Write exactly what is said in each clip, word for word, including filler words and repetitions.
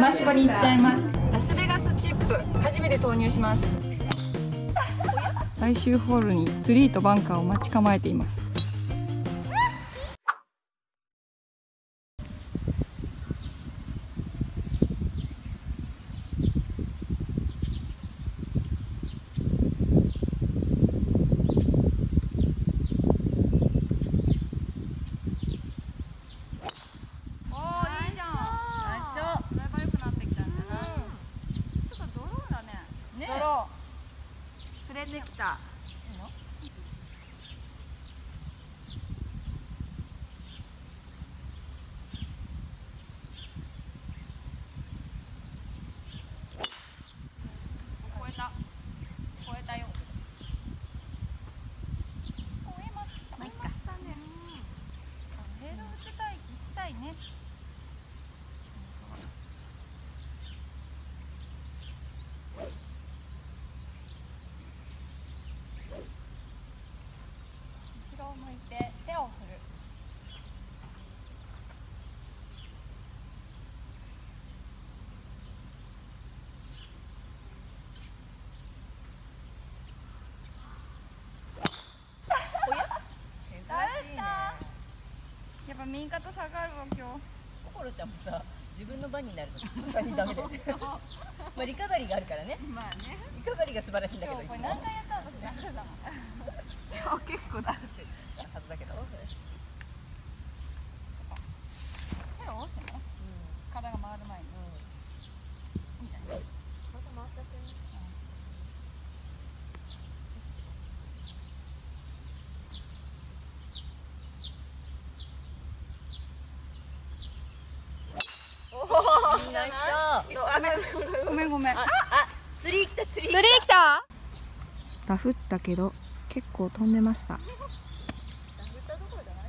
マシコに行っちゃいます。ラスベガスチップ初めて投入します。最終ホールにグリーとバンカーを待ち構えています。できた。超えた。超えたよ。超えました。超えましたね。フェード打ちたい、打ちたいね。右肩下がるわ今日。心ちゃんもさ、自分の番になると本当にダメだよね。まあリカバリーがあるからね。まあね。リカバリーが素晴らしいんだけど。これ何回やったんですか。今日結構だってはずだけど。手を下ろしてね。体が回る前に。みたいな。体回っちゃってる。ごめんごめん。あ、釣り来た釣り来た。ダフったけど結構飛んでました。ダフったどころじゃない。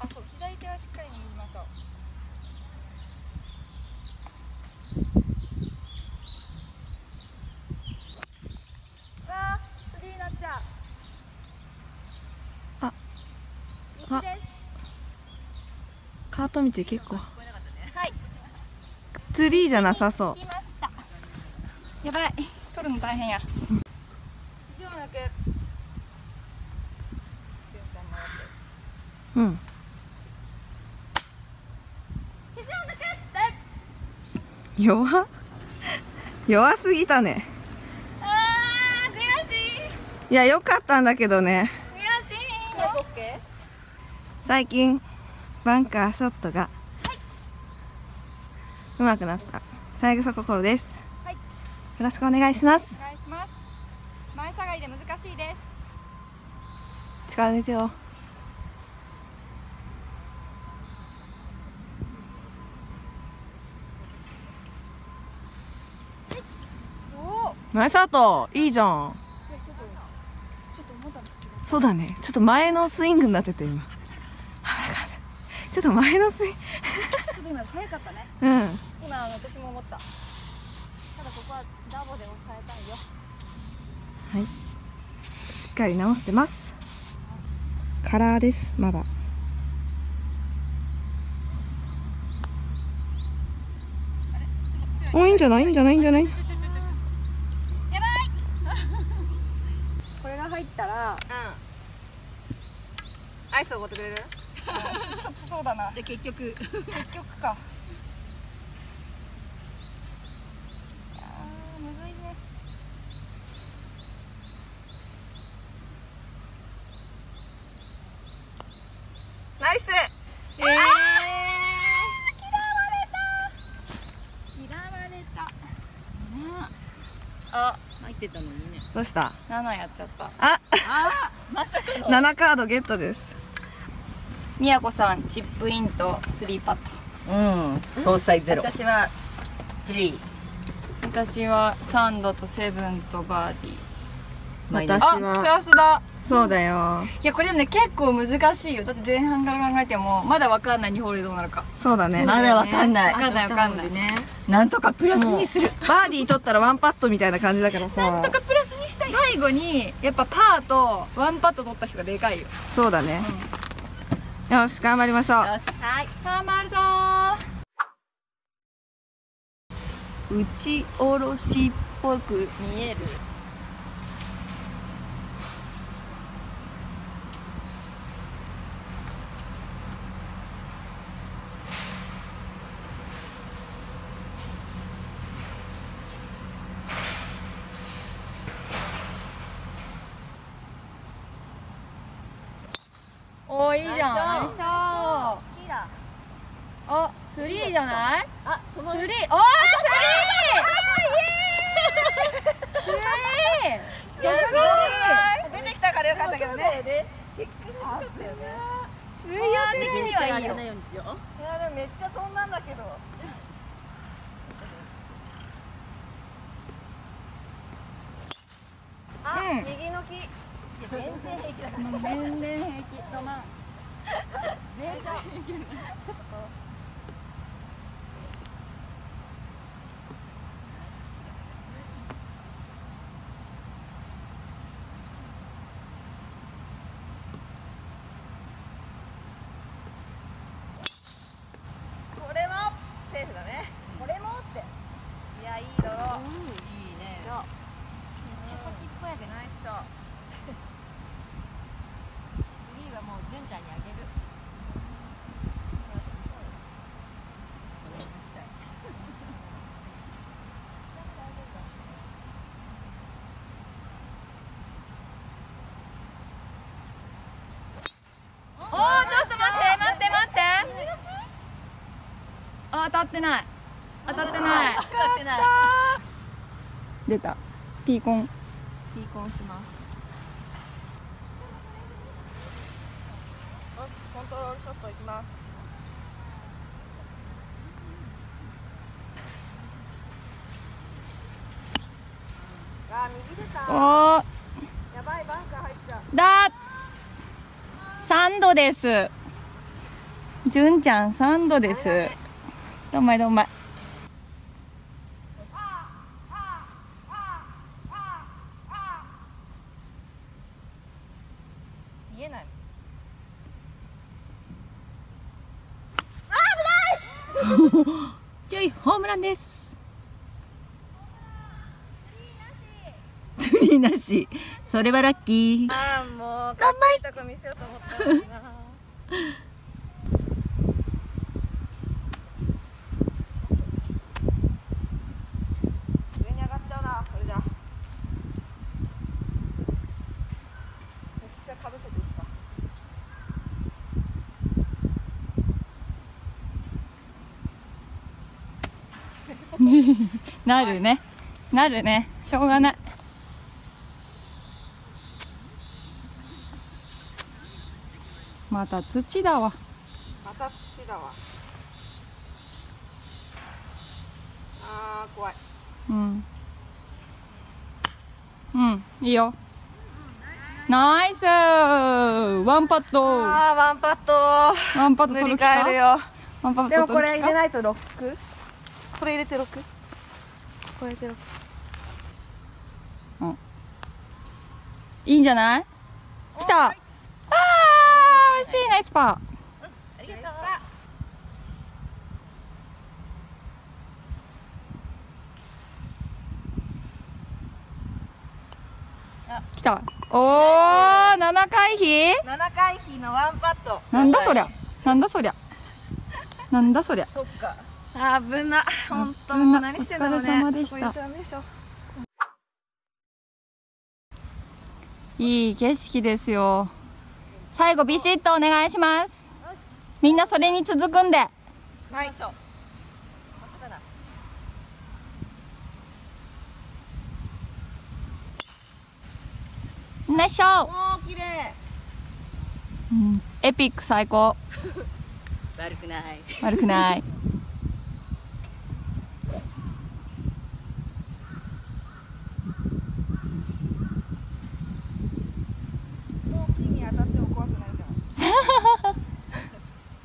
あ、そう、左手はしっかり握りましょう。わあ、釣りになっちゃう。あ、あ、カート道結構。ツリーじゃなさそう。来ました。やばい、取るの大変や。うん。弱。弱すぎたね。ああ、悔しい。いや、良かったんだけどね。悔しいの。最近バンカーショットが。うまくなった。三枝心です。はい、よろしくお願いします。お願いします。前下がりで難しいです。力ですよ。前サート、いいじゃん。ちょっと思ったのと違う。そうだね。ちょっと前のスイングになってて今。ちょっと前のスイング。今早かったね。うん。今私も思った。ただここはダボで抑えたいよ。はい。しっかり直してます。カラーですまだ。おいいんじゃないいいんじゃないいいんじゃない。やばい。これが入ったら、うん。アイスをおごってくれる？ちょっとそうだな。じゃ結局結局か。いやーむずいね。ナイス。えー、あー嫌われた。嫌われた。ね。あ、入ってたのにね。どうした？七やっちゃった。あ、あー、まさかの。七カードゲットです。みやこさん、チップインとスリーパット。うん、総裁ゼロ。私はスリー。私はサンドとセブンとバーディー。私はあ、プラスだ。そうだよ。いや、これでもね、結構難しいよ。だって前半から考えても、まだわかんないにホールどうなるか。そうだね。まだわかんない。わかんないわかんないね。なんとかプラスにする。バーディー取ったらワンパットみたいな感じだからさ。なんとかプラスにしたい。最後に、やっぱパーとワンパット取った人がでかいよ。そうだね。よし、頑張りましょう。よし、はい、頑張るぞー。打ち下ろしっぽく見える。おー、いいじゃん。あ、ツリーじゃない？あ、そのツリー、おー、ツリー。ツリー。じゃあ出てきたからよかったけどね。水曜的にはいいよ。いや、でもめっちゃ飛んだんだけど。あ、右の木。全然平気だから。全然平気。ロマン。全然平気。これはセーフだね。これもって。いや、いいドロー。いいね。めっちゃ先っぽやで。ナイスショー。純ちゃんにあげる。おお、ちょっと待って待って待って。あ、当たってない。当たってない。当たってない。出た。ピーコン。ピーコンします。コントロールショットいきます。あ、右出た。おお。やばい、バンカー入っちゃう。だ。サンドです。純ちゃんサンドです。どうもいどうもい。見えない。注意、ホームランです。ツリーなし。それはラッキー。ああ、もう。頑張りたく見せようと思ったんだな。上に上がっちゃうな、これじゃ。めっちゃかぶせて打つか。なるね、なるね、しょうがない。また土だわ。また土だわ。あー、怖い。うん。うん、いいよ。ナイス。ワンパット。あー、ワンパット。ワンパット取る気か。塗り替えるよ。ワンパット取る気か。でもこれ入れないとロック。これ入れてろく。これ入れてろく。うん。いいんじゃない？来た。ああ、惜しい。ナイスパー。ありがとう。あ、来た。おお、七回避？七回避のワンパット。なんだそりゃ。なんだそりゃ。なんだそりゃ。そっか。あ、危な、本当もう何してんだろうね。いい景色ですよ。最後ビシッとお願いします。みんなそれに続くんで。はい。ナイスショー。おー、綺麗。うん、エピック最高。悪くない。悪くない。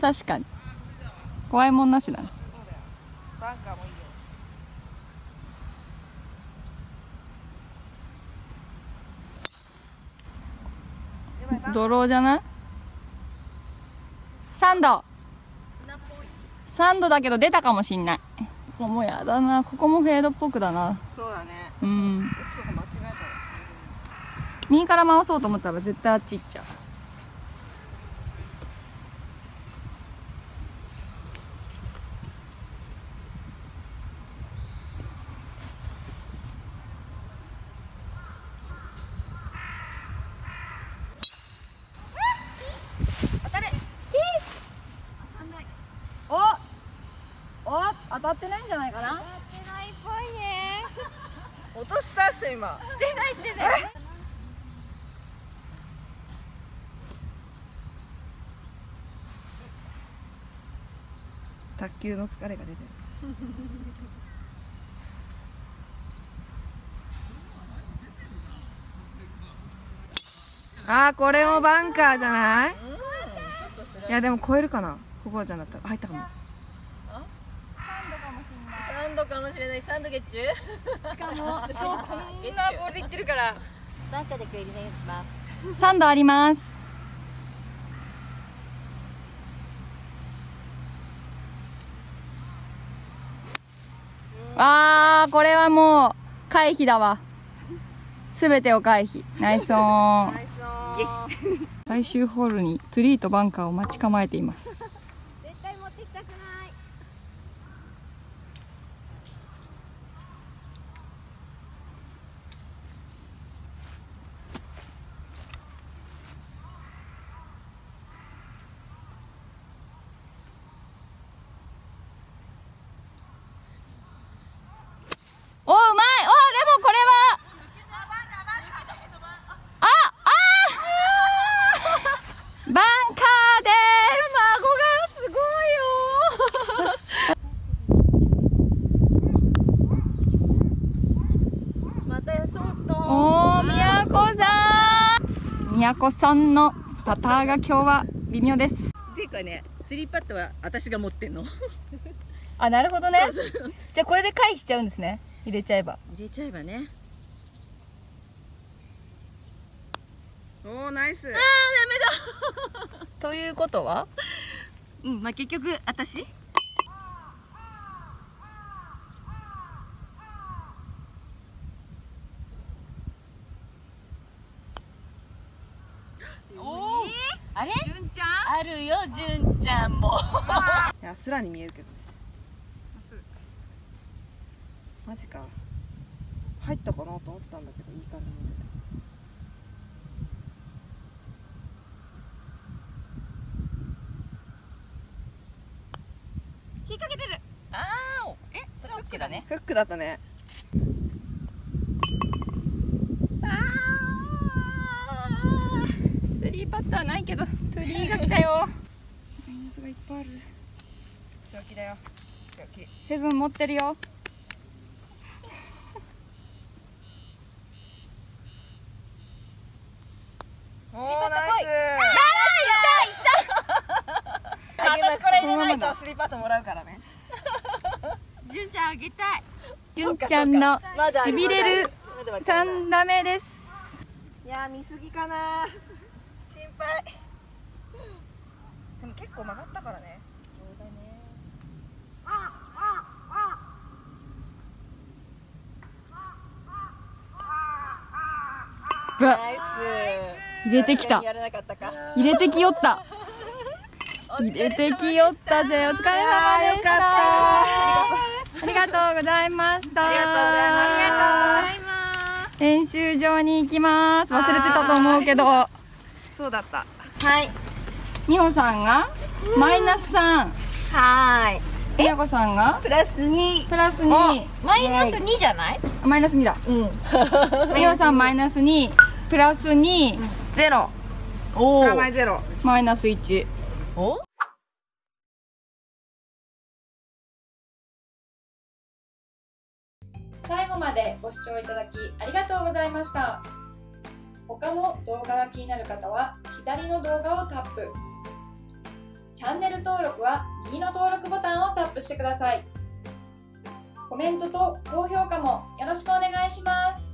確かに怖いもんなしだね。バンカーもいいよ。ドローじゃない？サンド。サンドだけど出たかもしんない。こもやだな、ここもフェードっぽくだな。そうだね。うん。ちょっと間違えたら。右から回そうと思ったら絶対あっち行っちゃう。当たってないんじゃないかな。当たってないっぽいね。落としたっしょ今。してないしてない。卓球の疲れが出てる。ああこれもバンカーじゃない？いやでも超えるかな。ここじゃなかったら入ったかも。サンドかもしれない。サンドゲッチュ。しかも超こんなボールでいってるから。バンカーでクエリネイします。サンドあります。わあこれはもう回避だわ。すべてを回避。ナイスオン。最終ホールにツリーとバンカーを待ち構えています。絶対持ってきたくない。宮古さんのパターが今日は微妙です。っていうかね、スリーパットは私が持ってんの。あ、なるほどね。そうそう、じゃあこれで回避しちゃうんですね。入れちゃえば。入れちゃえばね。おお、ナイス。ああ、ダメだ。ということは？うん、まあ結局私。あれ？純ちゃん？あるよ、純ちゃんも。いや、すらに見えるけどね。マジか。入ったかなと思ったんだけど、いい感じみたいな。引っ掛けてる。ああ、え、それはフックだね。フックだったね。パットはないけど、鳥が来たよ。マイナスがいっぱいある。正気だよ。正気。セブン持ってるよ。おお、ナイス。ナイス。いたいた。私これ入れないとスリーパットもらうからね。純ちゃんあげたい。純ちゃんのしびれる三打目です。いや、見過ぎかな。でも結構曲がったからね。そうだね。ああああ。ナイス。入れてきた。入れてきよった。入れてきよったぜ。お疲れ様でした。ありがとうございました。ありがとうございました。練習場に行きます。忘れてたと思うけど。そうだった。はい。美穂さんがマイナスさん。はい。美穂さんがプラスに。プラスに。マイナスにじゃない？マイナスにだ。うん。美穂さんマイナスに、プラスに、ゼロ。おお。プラマイゼロ。マイナスいち。お？最後までご視聴いただきありがとうございました。他の動画が気になる方は左の動画をタップ。チャンネル登録は右の登録ボタンをタップしてください。コメントと高評価もよろしくお願いします。